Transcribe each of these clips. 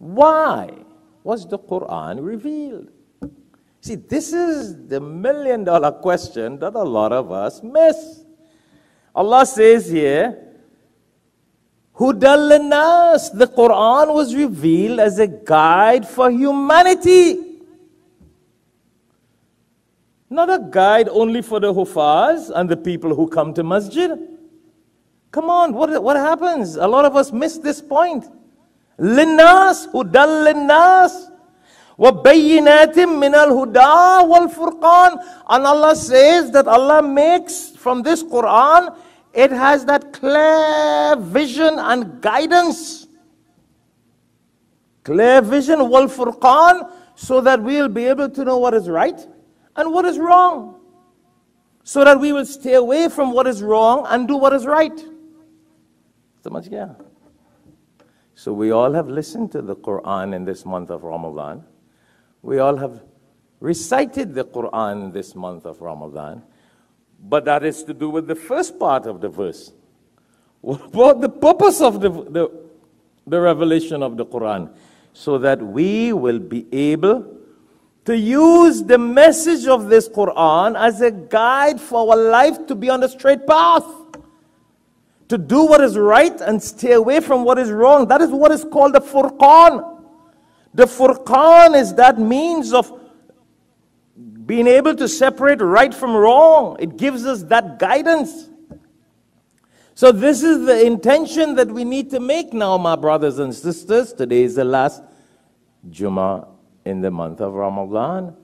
Why was the Quran revealed? See, this is the million-dollar question that a lot of us miss. Allah says here, Hudal linnas, the Quran was revealed as a guide for humanity. Not a guide only for the huffaz and the people who come to masjid. Come on, what happens? A lot of us miss this point. Linnas, Hudal linnas. وَبَيِّنَاتٍ مِّنَ الْهُدَىٰ وَالْفُرْقَانِ. And Allah says that Allah makes from this Quran, it has that clear vision and guidance. Clear vision, wal-furqan, so that we'll be able to know what is right and what is wrong. So that we will stay away from what is wrong and do what is right. So much, yeah. So we all have listened to the Quran in this month of Ramadan. We all have recited the Quran in this month of Ramadan. But that is to do with the first part of the verse. What about the purpose of the revelation of the Quran? So that we will be able to use the message of this Quran as a guide for our life to be on the straight path. To do what is right and stay away from what is wrong. That is what is called the Furqan. The Furqan is that means of being able to separate right from wrong. It gives us that guidance. So this is the intention that we need to make now, my brothers and sisters. Today is the last Jum'ah in the month of Ramadan.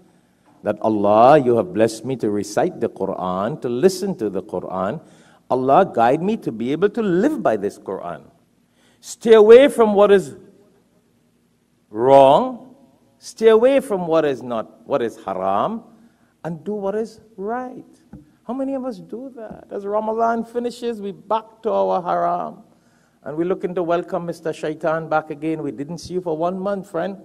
That Allah, you have blessed me to recite the Quran, to listen to the Quran. Allah, guide me to be able to live by this Quran. Stay away from what is wrong, stay away from what is haram, and do what is right. How many of us do that? As Ramadan finishes, we back to our haram. And we're looking to welcome Mr. Shaitan back again. We didn't see you for 1 month, friend.